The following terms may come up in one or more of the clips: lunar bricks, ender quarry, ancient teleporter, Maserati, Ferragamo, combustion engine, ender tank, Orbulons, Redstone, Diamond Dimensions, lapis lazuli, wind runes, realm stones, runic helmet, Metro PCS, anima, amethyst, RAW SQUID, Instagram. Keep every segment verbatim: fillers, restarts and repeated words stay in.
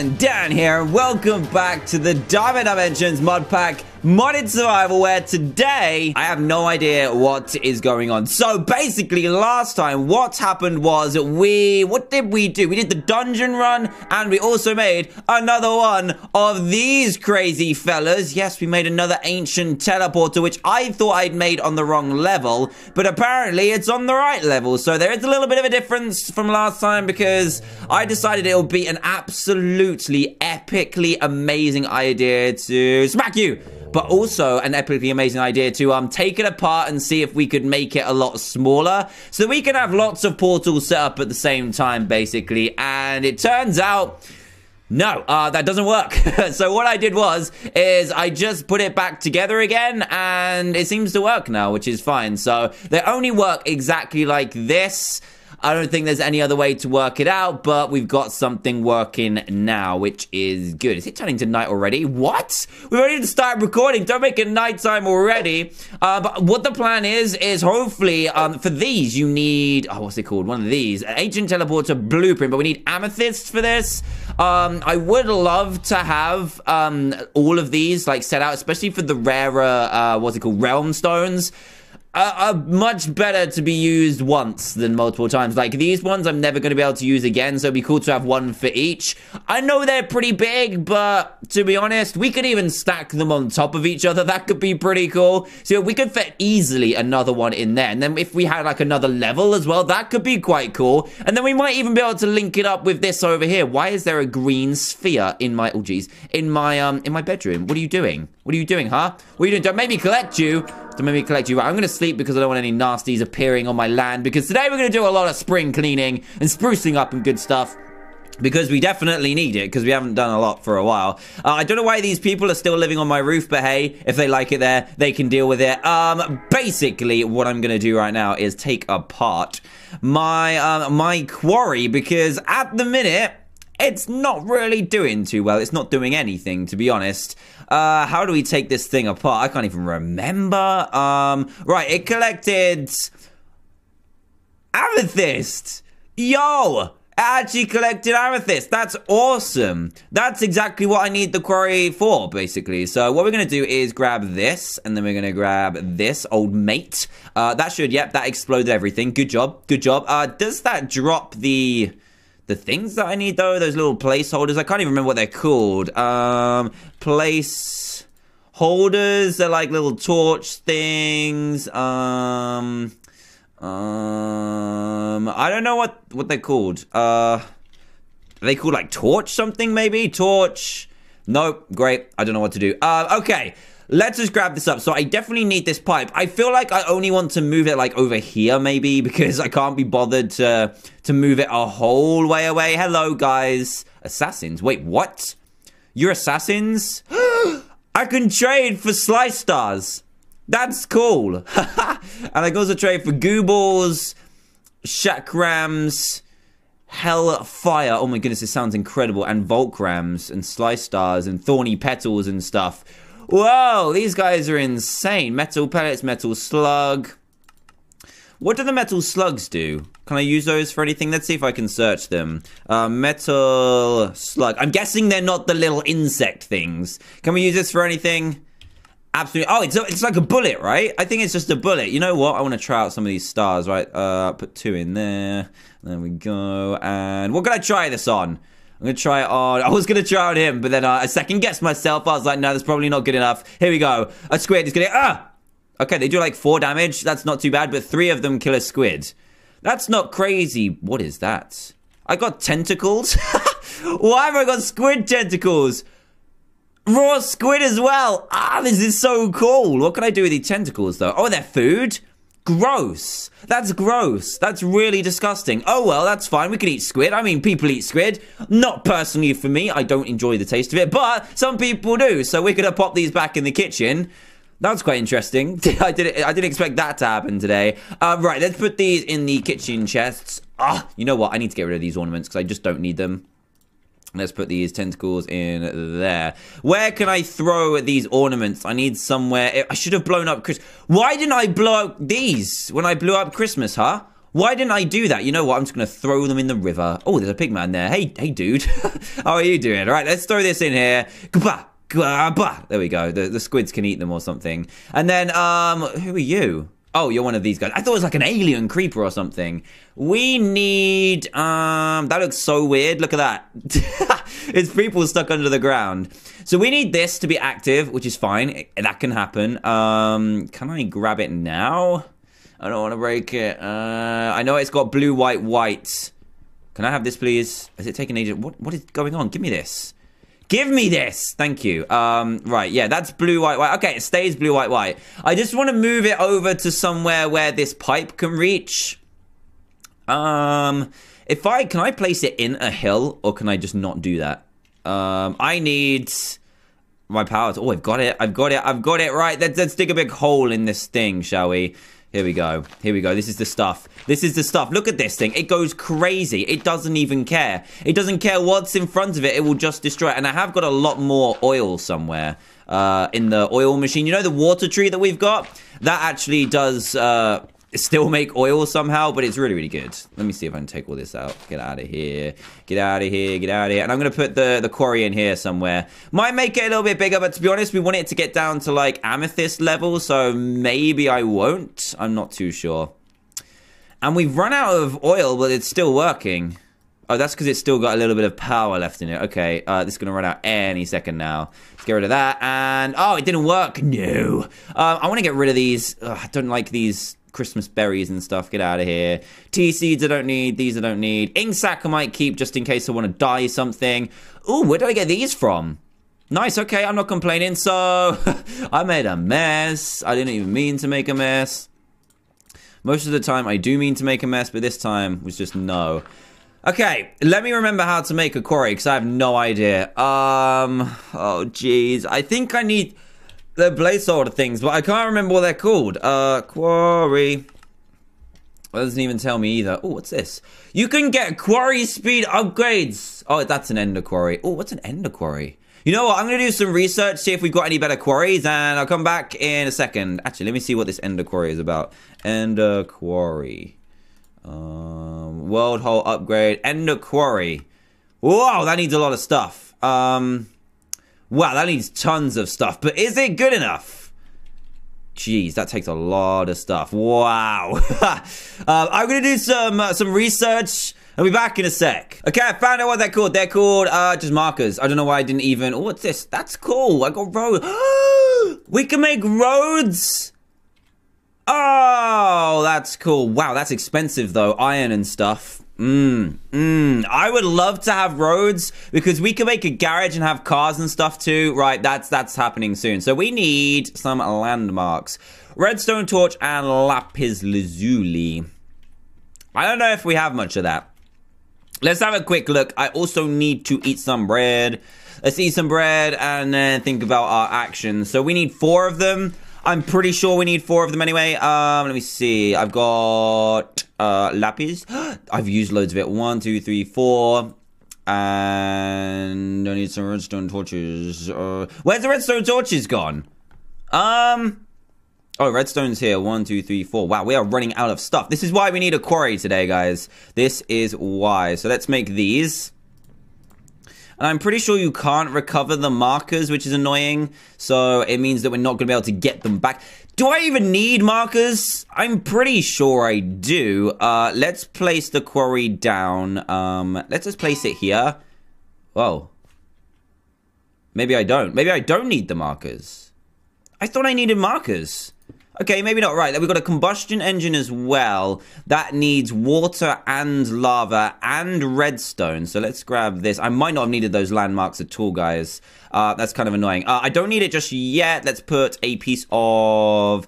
and Dan here. Welcome back to the Diamond Dimensions mod pack, modded survival, where today I have no idea what is going on. So basically last time what happened was we what did we do we did the dungeon run, and we also made another one of these crazy fellas. Yes, we made another ancient teleporter, which I thought I'd made on the wrong level, but apparently it's on the right level. So there is a little bit of a difference from last time, because I decided it'll be an absolutely epically amazing idea to smack you, but also an epically amazing idea to um take it apart and see if we could make it a lot smaller, so we can have lots of portals set up at the same time, basically. And it turns out, no, uh, that doesn't work. So what I did was, is I just put it back together again, and it seems to work now, which is fine. So they only work exactly like this. I don't think there's any other way to work it out, but we've got something working now, which is good. Is it turning to night already? What? We've already started recording. Don't make it nighttime already. Uh, but what the plan is, is hopefully um, for these, you need, oh, what's it called? One of these, an ancient teleporter blueprint, but we need amethyst for this. Um, I would love to have um, all of these like set out, especially for the rarer, uh, what's it called, realm stones. Are much better to be used once than multiple times. Like these ones I'm never going to be able to use again, so it'd be cool to have one for each. I know they're pretty big, but to be honest, we could even stack them on top of each other. That could be pretty cool. So we could fit easily another one in there, and then if we had like another level as well, that could be quite cool. And then we might even be able to link it up with this over here. Why is there a green sphere in my, oh geez, in my um in my bedroom? What are you doing? What are you doing, huh? What are you doing? Don't make me collect you. Don't make me collect you. Right, I'm going to sleep because I don't want any nasties appearing on my land, because today we're going to do a lot of spring cleaning and sprucing up and good stuff, because we definitely need it, because we haven't done a lot for a while. Uh, I don't know why these people are still living on my roof, but hey, if they like it there, they can deal with it. Um, basically, what I'm going to do right now is take apart my, uh, my quarry, because at the minute, it's not really doing too well. It's not doing anything, to be honest. Uh, how do we take this thing apart? I can't even remember. Um, right, it collected amethyst. Yo! Actually collected amethyst. That's awesome. That's exactly what I need the quarry for, basically. So what we're gonna do is grab this, and then we're gonna grab this old mate. Uh, that should, yep, that exploded everything. Good job, good job. Uh, does that drop the the things that I need, though? Those little placeholders, I can't even remember what they're called. Um, placeholders, they're like little torch things. Um... Um, I don't know what, what they're called. Uh, are they called like torch something maybe? Torch? Nope. Great. I don't know what to do. Uh, okay. Let's just grab this up. So I definitely need this pipe. I feel like I only want to move it like over here maybe, because I can't be bothered to, to move it a whole way away. Hello guys. Assassins. Wait, what? You're assassins? I can trade for slice stars. That's cool. And I can also trade for goo balls, chakrams, hellfire. Oh my goodness, this sounds incredible. And volcrams and slice stars and thorny petals and stuff. Whoa, these guys are insane. Metal pellets, metal slug. What do the metal slugs do? Can I use those for anything? Let's see if I can search them. Uh, metal slug. I'm guessing they're not the little insect things. Can we use this for anything? Absolutely. Oh, it's, a, it's like a bullet, right? I think it's just a bullet. You know what? I want to try out some of these stars, right? Uh, put two in there. There we go. And what can I try this on? I'm going to try it on. I was going to try on him, but then uh, I second-guessed myself. I was like, no, that's probably not good enough. Here we go. A squid is going to... Ah! Okay, they do like four damage. That's not too bad, but three of them kill a squid. That's not crazy. What is that? I got tentacles. Why have I got squid tentacles? Raw squid as well. Ah, this is so cool. What can I do with these tentacles, though? Oh, they're food? Gross. That's gross. That's really disgusting. Oh, well, that's fine. We can eat squid. I mean, people eat squid. Not personally for me. I don't enjoy the taste of it, but some people do. So we're going to pop these back in the kitchen. That's quite interesting. I didn't, I didn't expect that to happen today. Uh, right, let's put these in the kitchen chests. Ah, you know what? I need to get rid of these ornaments because I just don't need them. Let's put these tentacles in there. Where can I throw these ornaments? I need somewhere. I should have blown up Christmas. Why didn't I blow up these when I blew up Christmas, huh? Why didn't I do that? You know what? I'm just going to throw them in the river. Oh, there's a pig man there. Hey, hey, dude. How are you doing? All right, let's throw this in here. Goodbye. There we go. The, the squids can eat them or something. And then, um, who are you? Oh, you're one of these guys. I thought it was like an alien creeper or something. We need, um, that looks so weird. Look at that. It's people stuck under the ground. So we need this to be active, which is fine. That can happen. Um, can I grab it now? I don't want to break it. Uh, I know it's got blue, white, white. Can I have this, please? Is it taking ages? What, what is going on? Give me this. Give me this! Thank you. Um, right, yeah, that's blue, white, white. Okay, it stays blue, white, white. I just want to move it over to somewhere where this pipe can reach. Um, if I... Can I place it in a hill, or can I just not do that? Um, I need... my powers. Oh, I've got it. I've got it. I've got it. Right, let's, let's dig a big hole in this thing, shall we? Here we go. Here we go. This is the stuff. This is the stuff. Look at this thing. It goes crazy. It doesn't even care. It doesn't care what's in front of it. It will just destroy it. And I have got a lot more oil somewhere uh, in the oil machine. You know the water tree that we've got? That actually does uh, still make oil somehow, but it's really, really good. Let me see if I can take all this out. Get out of here. Get out of here. Get out of here. And I'm going to put the, the quarry in here somewhere. Might make it a little bit bigger, but to be honest, we want it to get down to like amethyst level, so maybe I won't. I'm not too sure. And we've run out of oil, but it's still working. Oh, that's because it's still got a little bit of power left in it. Okay, uh, this is going to run out any second now. Let's get rid of that. And, oh, it didn't work. No. Uh, I want to get rid of these. Ugh, I don't like these Christmas berries and stuff. Get out of here. Tea seeds I don't need. These I don't need. Ink sack I might keep just in case I want to dye something. Ooh, where did I get these from? Nice, okay, I'm not complaining. So, I made a mess. I didn't even mean to make a mess. Most of the time, I do mean to make a mess, but this time was just no. Okay, let me remember how to make a quarry, because I have no idea. Um, oh, jeez. I think I need the placeholder things, but I can't remember what they're called. Uh, quarry. Well, it doesn't even tell me either. Oh, what's this? You can get quarry speed upgrades. Oh, that's an ender quarry. Oh, what's an ender quarry? You know what? I'm going to do some research, see if we've got any better quarries, and I'll come back in a second. Actually, let me see what this ender quarry is about. Ender quarry. Um, world hole upgrade. Ender quarry. Whoa, that needs a lot of stuff. Um, wow, that needs tons of stuff. But is it good enough? Jeez, that takes a lot of stuff. Wow. um, I'm going to do some, uh, some research. I'll be back in a sec. Okay, I found out what they're called. They're called, uh, just markers. I don't know why I didn't even... Oh, what's this? That's cool. I got roads. We can make roads. Oh, that's cool. Wow, that's expensive, though. Iron and stuff. Mmm. Mmm. I would love to have roads because we can make a garage and have cars and stuff, too. Right, that's, that's happening soon. So we need some landmarks. Redstone torch and lapis lazuli. I don't know if we have much of that. Let's have a quick look. I also need to eat some bread. Let's eat some bread and then think about our actions. So we need four of them. I'm pretty sure we need four of them anyway. Um, let me see. I've got uh, lapis. I've used loads of it. One, two, three, four. And I need some redstone torches. Uh, where's the redstone torches gone? Um... Oh, redstone's here. One, two, three, four. Wow, we are running out of stuff. This is why we need a quarry today, guys. This is why. So let's make these. And I'm pretty sure you can't recover the markers, which is annoying. So it means that we're not going to be able to get them back. Do I even need markers? I'm pretty sure I do. Uh, let's place the quarry down. Um, let's just place it here. Whoa. Maybe I don't. Maybe I don't need the markers. I thought I needed markers. Okay, maybe not. Right, we've got a combustion engine as well. That needs water and lava and redstone. So let's grab this. I might not have needed those landmarks at all, guys. Uh, that's kind of annoying. Uh, I don't need it just yet. Let's put a piece of...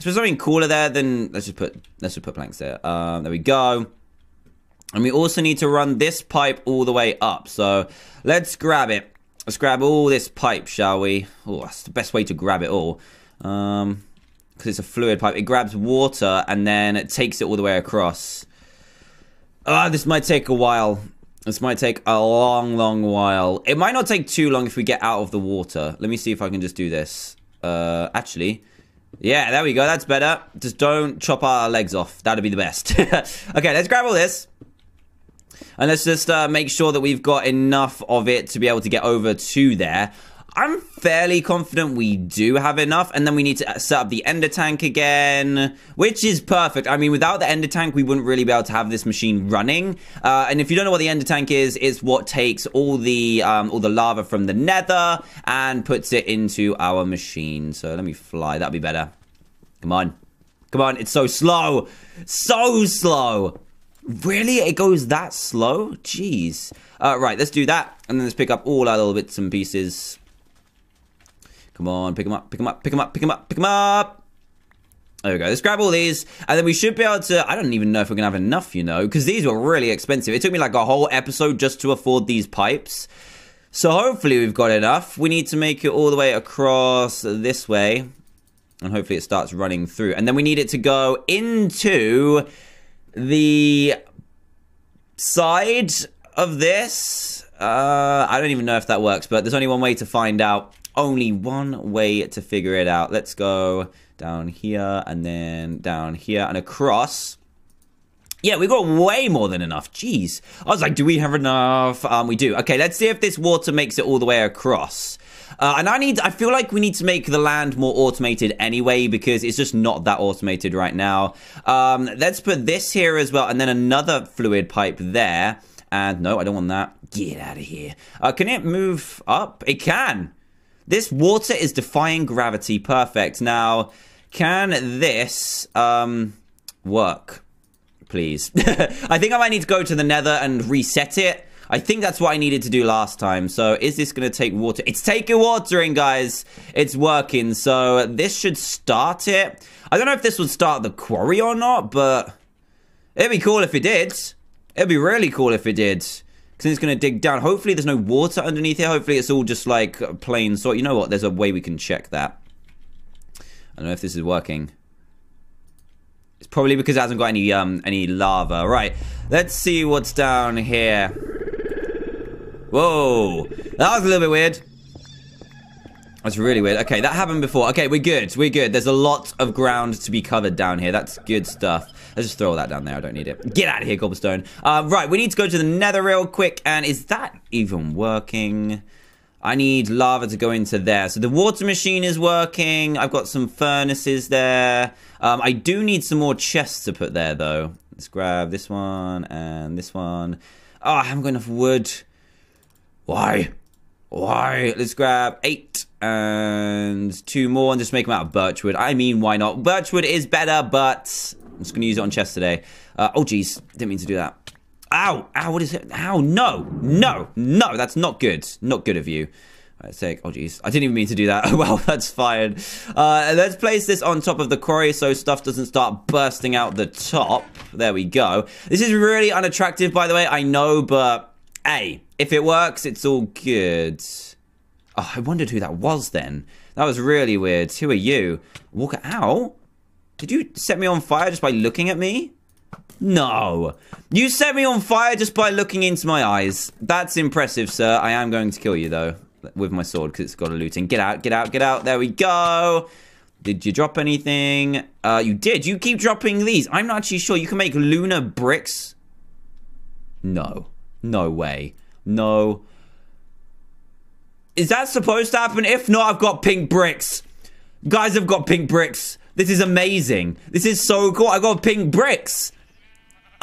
Is there something cooler there than... Let's just put, let's just put planks there. Um, there we go. And we also need to run this pipe all the way up. So let's grab it. Let's grab all this pipe, shall we? Oh, that's the best way to grab it all. Um... Because it's a fluid pipe. It grabs water and then it takes it all the way across. Ah, oh, this might take a while. This might take a long, long while. It might not take too long if we get out of the water. Let me see if I can just do this. Uh, actually, Yeah, there we go. That's better. Just don't chop our legs off. That'd be the best. Okay, let's grab all this. And let's just uh, make sure that we've got enough of it to be able to get over to there. I'm fairly confident we do have enough. And then we need to set up the ender tank again, which is perfect. I mean, without the ender tank, we wouldn't really be able to have this machine running. Uh, and if you don't know what the ender tank is, it's what takes all the um, all the lava from the nether and puts it into our machine. So let me fly. That'd be better. Come on. Come on. It's so slow. So slow. Really? It goes that slow? Jeez. Uh, right, let's do that. And then let's pick up all our little bits and pieces. Come on, pick them up, pick them up, pick them up, pick them up, pick them up. There we go. Let's grab all these. And then we should be able to... I don't even know if we're going to have enough, you know, because these were really expensive. It took me like a whole episode just to afford these pipes. So hopefully we've got enough. We need to make it all the way across this way. And hopefully it starts running through. And then we need it to go into the side of this. Uh, I don't even know if that works, but there's only one way to find out. Only one way to figure it out. Let's go down here and then down here and across. Yeah, we got way more than enough. Jeez. I was like, do we have enough? Um, we do. Okay, let's see if this water makes it all the way across. Uh, and I need, I feel like we need to make the land more automated anyway, because it's just not that automated right now. Um, let's put this here as well, and then another fluid pipe there. And no, I don't want that. Get out of here. Uh, can it move up? It can. This water is defying gravity. Perfect. Now, can this um, work, please? I think I might need to go to the nether and reset it. I think that's what I needed to do last time. So is this going to take water? It's taking watering, guys. It's working. So this should start it. I don't know if this would start the quarry or not, but it'd be cool if it did. It'd be really cool if it did. Because it's going to dig down. Hopefully there's no water underneath here. Hopefully it's all just like plain soil. You know what? There's a way we can check that. I don't know if this is working. It's probably because it hasn't got any, um, any lava. Right. Let's see what's down here. Whoa. That was a little bit weird. That's really weird. Okay, that happened before. Okay, we're good. We're good. There's a lot of ground to be covered down here. That's good stuff. Let's just throw that down there. I don't need it. Get out of here, cobblestone. Uh, right, we need to go to the nether real quick. And is that even working? I need lava to go into there. So the water machine is working. I've got some furnaces there. Um, I do need some more chests to put there, though. Let's grab this one and this one. Oh, I haven't got enough wood. Why? Why? Let's grab eight and two more and just make them out of birchwood. I mean, why not? Birchwood is better, but I'm just going to use it on chests today. Uh, oh, geez. Didn't mean to do that. Ow. Ow, what is it? Ow, no. No. No, that's not good. Not good of you. Let's take... Oh, geez. I didn't even mean to do that. Well, that's fine. Uh, let's place this on top of the quarry so stuff doesn't start bursting out the top. There we go. This is really unattractive, by the way. I know, but... Hey, if it works, it's all good. Oh, I wondered who that was then. That was really weird. Who are you? Walker, ow. Did you set me on fire just by looking at me? No. You set me on fire just by looking into my eyes. That's impressive, sir. I am going to kill you, though, with my sword, because it's got a looting. Get out, get out, get out. There we go. Did you drop anything? Uh, you did. You keep dropping these. I'm not actually sure. You can make lunar bricks? No. No way. No. Is that supposed to happen? If not, I've got pink bricks. Guys, I've got pink bricks. This is amazing. This is so cool. I got pink bricks.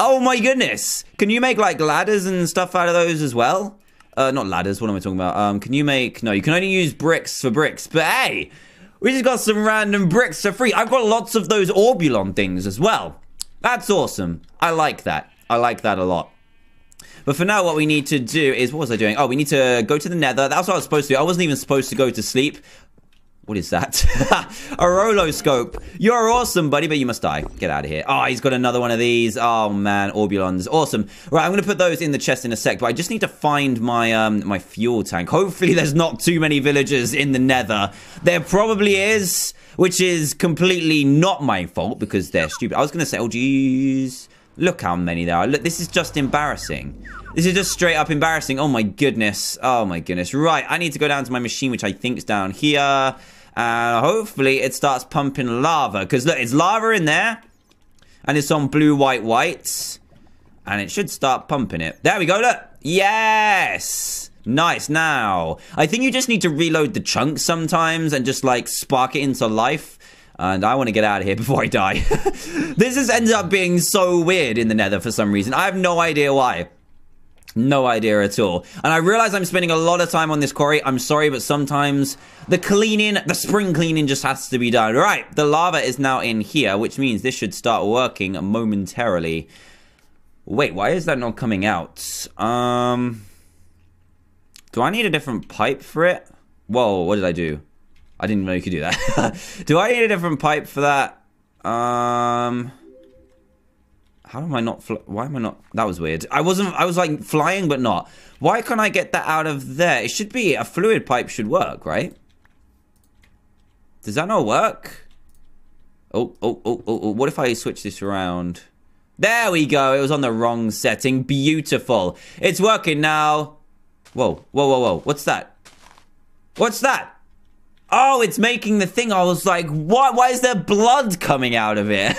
Oh my goodness. Can you make like ladders and stuff out of those as well? Uh, not ladders. What am I talking about? Um, can you make... No, you can only use bricks for bricks. But hey, we just got some random bricks for free. I've got lots of those Orbulon things as well. That's awesome. I like that. I like that a lot. But for now, what we need to do is... What was I doing? Oh, we need to go to the nether. That's what I was supposed to do. I wasn't even supposed to go to sleep. What is that? A roloscope. You're awesome, buddy, but you must die. Get out of here. Oh, he's got another one of these. Oh, man. Orbulons. Awesome. Right, I'm going to put those in the chest in a sec, but I just need to find my um, my fuel tank. Hopefully, there's not too many villagers in the nether. There probably is, which is completely not my fault because they're stupid. I was going to say, oh, geez... Look how many there are. Look, this is just embarrassing. This is just straight up embarrassing. Oh, my goodness. Oh, my goodness. Right, I need to go down to my machine, which I think is down here. Uh, hopefully it starts pumping lava. Because look, it's lava in there. And it's on blue, white, white. And it should start pumping it. There we go, look. Yes! Nice, now. I think you just need to reload the chunks sometimes and just like spark it into life. And I want to get out of here before I die. This has ended up being so weird in the nether for some reason. I have no idea why. No idea at all. And I realize I'm spending a lot of time on this quarry. I'm sorry, but sometimes the cleaning, the spring cleaning just has to be done. Right, the lava is now in here, which means this should start working momentarily. Wait, why is that not coming out? Um, do I need a different pipe for it? Whoa, what did I do? I didn't know you could do that. Do I need a different pipe for that? Um... How am I not, fl why am I not, that was weird. I wasn't, I was like flying, but not. Why can't I get that out of there? It should be, a fluid pipe should work, right? Does that not work? Oh, oh, oh, oh, oh, what if I switch this around? There we go, it was on the wrong setting, beautiful. It's working now. Whoa, whoa, whoa, whoa, what's that? What's that? Oh, it's making the thing, I was like, what, why is there blood coming out of it?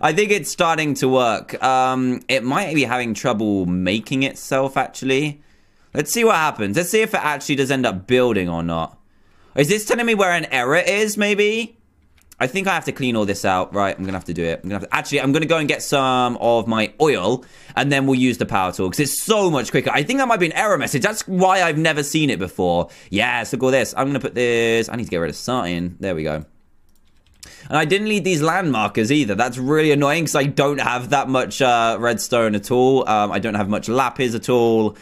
I think it's starting to work. Um, it might be having trouble making itself, actually. Let's see what happens. Let's see if it actually does end up building or not. Is this telling me where an error is, maybe? I think I have to clean all this out. Right, I'm going to have to do it. I'm gonna have to... Actually, I'm going to go and get some of my oil, and then we'll use the power tool, because it's so much quicker. I think that might be an error message. That's why I've never seen it before. Yes, look at all this. I'm going to put this... I need to get rid of something. There we go. And I didn't need these landmarkers either. That's really annoying because I don't have that much uh, redstone at all. Um, I don't have much lapis at all.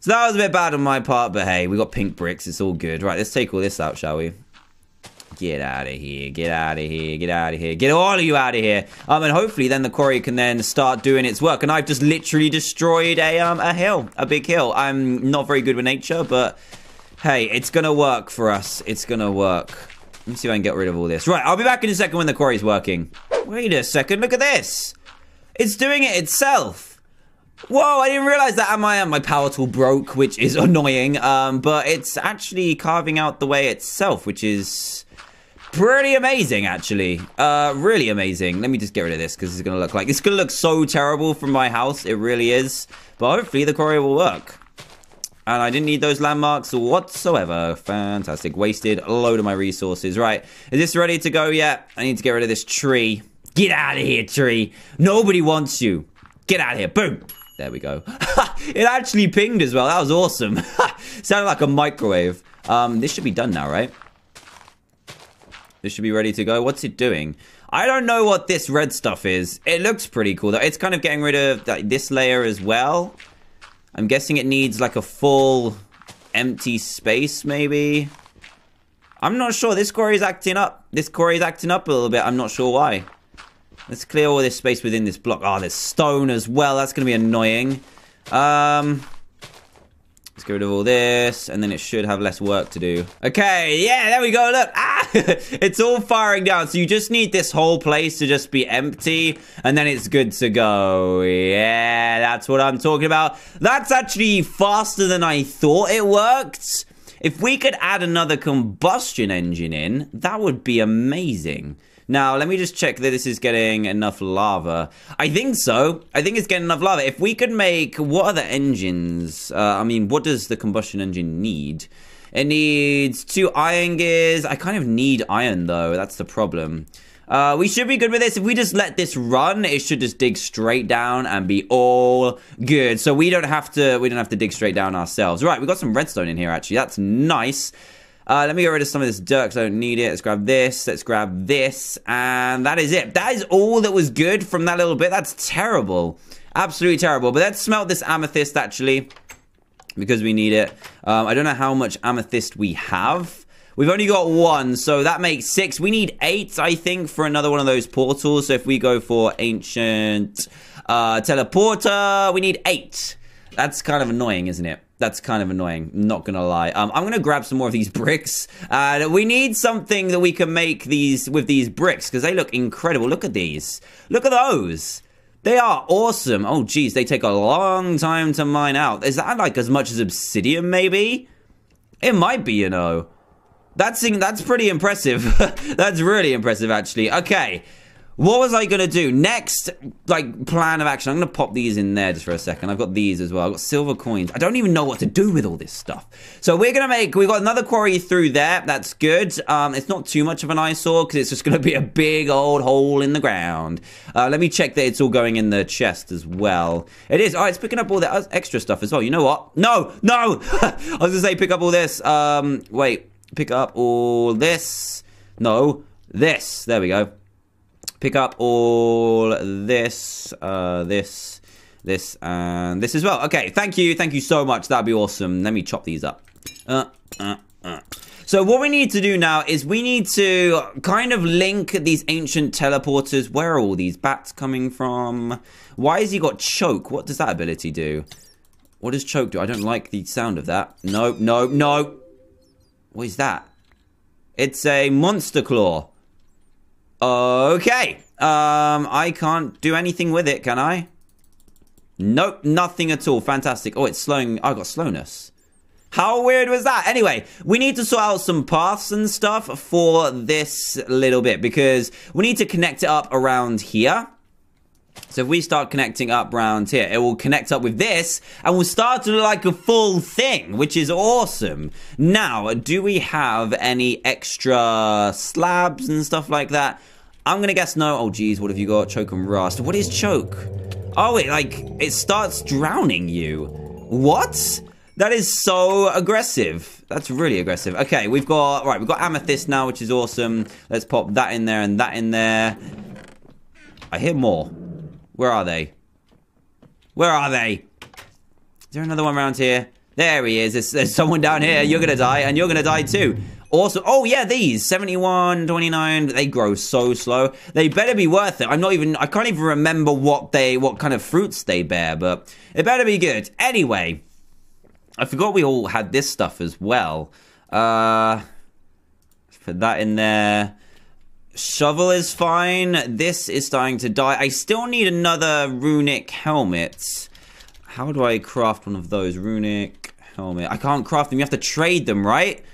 So that was a bit bad on my part, but hey, we got pink bricks. It's all good. Right, let's take all this out, shall we? Get out of here. Get out of here. Get out of here. Get all of you out of here. Um, and hopefully then the quarry can then start doing its work. And I've just literally destroyed a, um, a hill, a big hill. I'm not very good with nature, but hey, it's going to work for us. It's going to work. Let me see if I can get rid of all this. Right, I'll be back in a second when the quarry's working. Wait a second, look at this. It's doing it itself. Whoa, I didn't realize that. My, my power tool broke, which is annoying. Um, but it's actually carving out the way itself, which is pretty amazing, actually. Uh, really amazing. Let me just get rid of this, because it's going to look like... It's going to look so terrible from my house. It really is. But hopefully the quarry will work. And I didn't need those landmarks whatsoever. Fantastic. Wasted a load of my resources. Right. Is this ready to go yet? I need to get rid of this tree. Get out of here, tree. Nobody wants you. Get out of here. Boom. There we go. It actually pinged as well. That was awesome. Sounded like a microwave. Um, this should be done now, right? This should be ready to go. What's it doing? I don't know what this red stuff is. It looks pretty cool, though. It's kind of getting rid of like, this layer as well. I'm guessing it needs like a full empty space, maybe. I'm not sure. This quarry is acting up. This quarry is acting up a little bit. I'm not sure why. Let's clear all this space within this block. Oh, there's stone as well. That's going to be annoying. Um, let's get rid of all this, and then it should have less work to do. Okay, yeah, there we go. Look, ah, it's all firing down. So you just need this whole place to just be empty, and then it's good to go. Yeah, that's what I'm talking about. That's actually faster than I thought it worked. If we could add another combustion engine in, that would be amazing. Now, let me just check that this is getting enough lava. I think so. I think it's getting enough lava. If we could make... What other engines? Uh, I mean, what does the combustion engine need? It needs two iron gears. I kind of need iron, though. That's the problem. Uh, we should be good with this. If we just let this run, it should just dig straight down and be all good. So we don't have to, we don't have to dig straight down ourselves. Right, we've got some redstone in here, actually. That's nice. Uh, let me get rid of some of this dirt because I don't need it. Let's grab this. Let's grab this. And that is it. That is all that was good from that little bit. That's terrible. Absolutely terrible. But let's smelt this amethyst, actually, because we need it. Um, I don't know how much amethyst we have. We've only got one, so that makes six. We need eight, I think, for another one of those portals. So if we go for ancient uh, teleporter, we need eight. That's kind of annoying, isn't it? That's kind of annoying, not gonna lie. Um, I'm gonna grab some more of these bricks. Uh, we need something that we can make these with these bricks, because they look incredible. Look at these. Look at those. They are awesome. Oh, geez, they take a long time to mine out. Is that like as much as obsidian, maybe? It might be, you know. That's, that's pretty impressive. That's really impressive, actually. Okay. What was I going to do? Next, like, plan of action. I'm going to pop these in there just for a second. I've got these as well. I've got silver coins. I don't even know what to do with all this stuff. So we're going to make... We've got another quarry through there. That's good. Um, it's not too much of an eyesore because it's just going to be a big old hole in the ground. Uh, let me check that it's all going in the chest as well. It is. Oh, it's picking up all that extra stuff as well. You know what? No! No! I was going to say pick up all this. Um, wait. Pick up all this. No. This. There we go. Pick up all this, uh, this, this, and this as well. Okay, thank you. Thank you so much. That'd be awesome. Let me chop these up. Uh, uh, uh. So what we need to do now is we need to kind of link these ancient teleporters. Where are all these bats coming from? Why has he got choke? What does that ability do? What does choke do? I don't like the sound of that. No, no, no. What is that? It's a monster claw. Okay, um, I can't do anything with it, can I? Nope, nothing at all. Fantastic. Oh, it's slowing. I got slowness. How weird was that? Anyway, we need to sort out some paths and stuff for this little bit because we need to connect it up around here. So if we start connecting up round here, it will connect up with this and we'll start to look like a full thing, which is awesome. Now, do we have any extra slabs and stuff like that? I'm going to guess no. Oh, geez, what have you got? Choke and rust. What is choke? Oh, it like, it starts drowning you. What? That is so aggressive. That's really aggressive. Okay, we've got, right, we've got amethyst now, which is awesome. Let's pop that in there and that in there. I hear more. Where are they? Where are they? Is there another one around here? There he is. There's, there's someone down here. You're going to die, and you're going to die too. Also, oh yeah, these. seventy-one, twenty-nine. They grow so slow. They better be worth it. I'm not even... I can't even remember what they... What kind of fruits they bear, but... It better be good. Anyway. I forgot we all had this stuff as well. Uh... Let's put that in there. Shovel is fine. This is starting to die. I still need another runic helmet. How do I craft one of those? Runic helmet. I can't craft them. You have to trade them, right?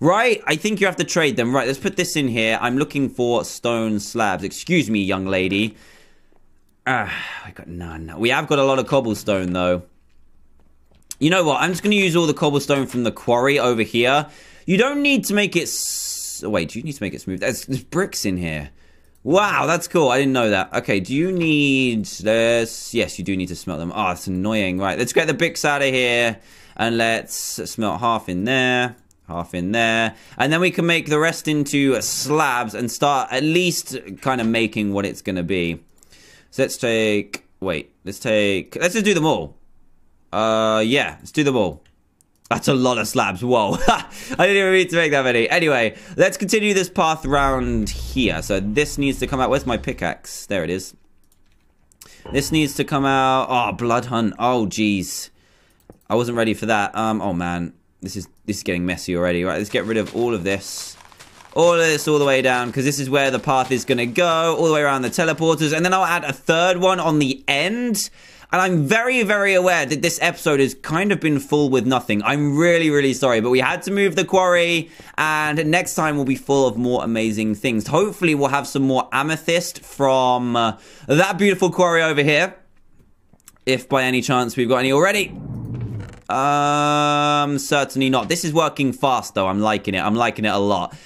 Right? I think you have to trade them. Right, let's put this in here. I'm looking for stone slabs. Excuse me, young lady. Ah, I got none. We have got a lot of cobblestone, though. You know what? I'm just going to use all the cobblestone from the quarry over here. You don't need to make it... Oh, wait, do you need to make it smooth? There's, there's bricks in here. Wow, that's cool. I didn't know that. Okay, do you need this? Yes, you do need to smelt them. Oh, it's annoying. Right, let's get the bricks out of here. And let's smelt half in there. Half in there. And then we can make the rest into slabs and start at least kind of making what it's going to be. So let's take... Wait, let's take... Let's just do them all. Uh, yeah, let's do them all. That's a lot of slabs. Whoa. I didn't even need to make that many. Anyway, let's continue this path round here. So this needs to come out. Where's my pickaxe? There it is. This needs to come out. Oh, blood hunt. Oh, jeez. I wasn't ready for that. Um. Oh, man. This is this is getting messy already. Right, let's get rid of all of this. All of this all the way down, because this is where the path is going to go. All the way around the teleporters. And then I'll add a third one on the end. And I'm very, very aware that this episode has kind of been full with nothing. I'm really, really sorry, but we had to move the quarry, and next time will be full of more amazing things. Hopefully, we'll have some more amethyst from uh, that beautiful quarry over here. If by any chance we've got any already. Um, certainly not. This is working fast, though. I'm liking it. I'm liking it a lot.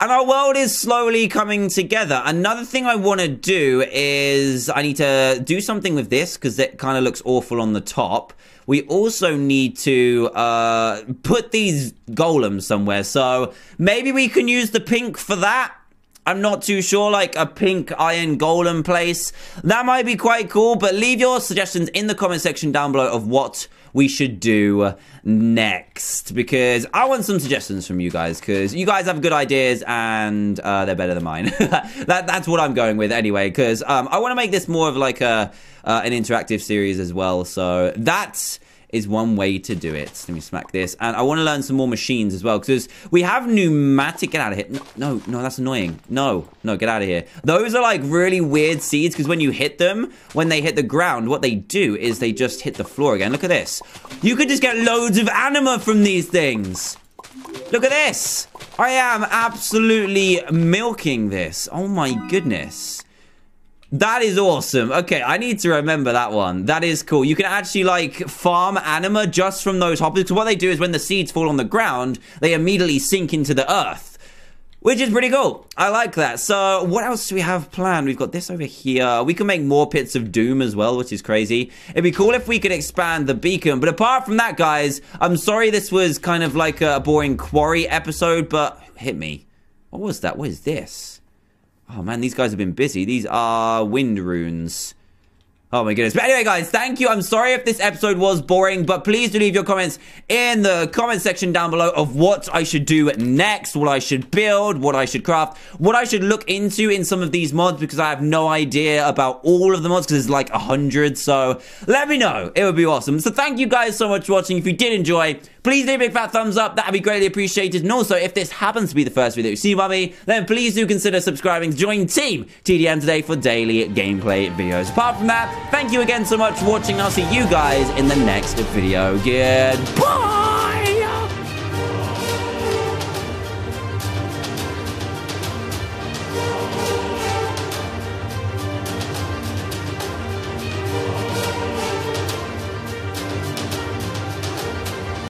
And our world is slowly coming together. Another thing I want to do is I need to do something with this because it kind of looks awful on the top. We also need to uh, put these golems somewhere. So maybe we can use the pink for that. I'm not too sure, like a pink iron golem place. That might be quite cool, but leave your suggestions in the comment section down below of what we should do next. Because I want some suggestions from you guys, because you guys have good ideas and uh, they're better than mine. that, that's what I'm going with anyway, because um, I want to make this more of like a uh, an interactive series as well. So that's... is one way to do it. Let me smack this. And I want to learn some more machines as well, because we have pneumatic... Get out of here. No, no, no, that's annoying. No, no, get out of here. Those are like really weird seeds, because when you hit them, when they hit the ground, what they do is they just hit the floor again. Look at this. You could just get loads of anima from these things. Look at this. I am absolutely milking this. Oh my goodness. That is awesome. Okay, I need to remember that one. That is cool. You can actually, like, farm anima just from those hoppers. So what they do is when the seeds fall on the ground, they immediately sink into the earth, which is pretty cool. I like that. So what else do we have planned? We've got this over here. We can make more pits of doom as well, which is crazy. It'd be cool if we could expand the beacon. But apart from that, guys, I'm sorry this was kind of like a boring quarry episode, but hit me. What was that? What is this? Oh, man, these guys have been busy. These are wind runes. Oh, my goodness. But anyway, guys, thank you. I'm sorry if this episode was boring, but please do leave your comments in the comment section down below of what I should do next, what I should build, what I should craft, what I should look into in some of these mods, because I have no idea about all of the mods, because there's like a hundred, so let me know. It would be awesome. So thank you guys so much for watching. If you did enjoy, please leave a big fat thumbs up. That would be greatly appreciated. And also, if this happens to be the first video you see by me, then please do consider subscribing to join Team T D M today for daily gameplay videos. Apart from that, thank you again so much for watching. I'll see you guys in the next video. Goodbye!